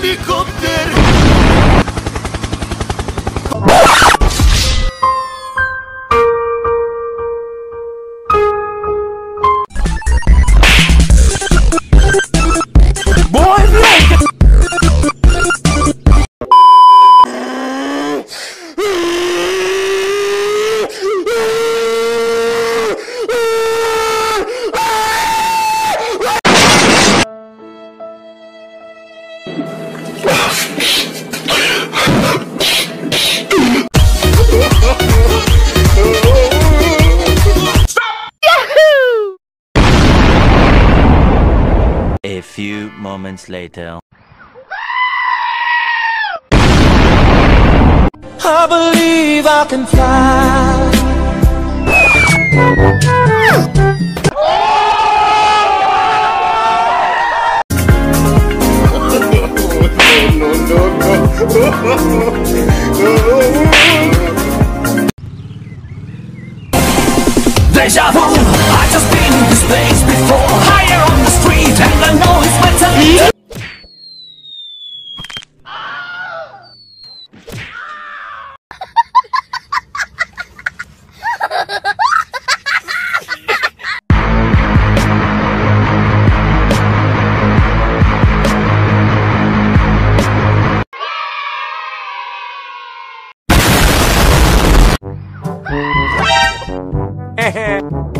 helicopter. A few moments later. I believe I can fly. Deja vu, I just been in this place before. Higher on the street, and I know it's mentally. Hehe